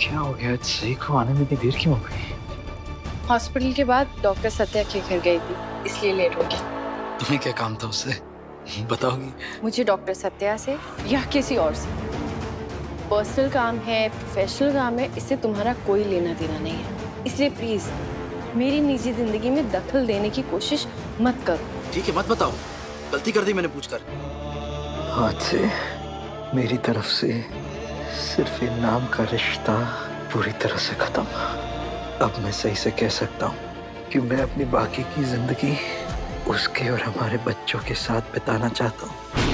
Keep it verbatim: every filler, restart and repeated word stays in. क्या हो गया? सही को आने में इतनी देर क्यों हो गई? हॉस्पिटल के बाद डॉक्टर सत्या के घर गई थी, इसलिए लेट हो गई। तुम्हें क्या काम था उससे, बताओगी? मुझे डॉक्टर सत्या से या किसी और से पर्सनल काम है, प्रोफेशनल काम है, इससे तुम्हारा कोई लेना देना नहीं है। इसलिए प्लीज मेरी निजी जिंदगी में दखल देने की कोशिश मत करो। ठीक है, मत बताओ, गलती कर दी मैंने पूछकर। हाथ से मेरी तरफ से सिर्फ नाम का रिश्ता पूरी तरह से खत्म। अब मैं सही से कह सकता हूँ कि मैं अपनी बाकी की जिंदगी उसके और हमारे बच्चों के साथ बिताना चाहता हूँ।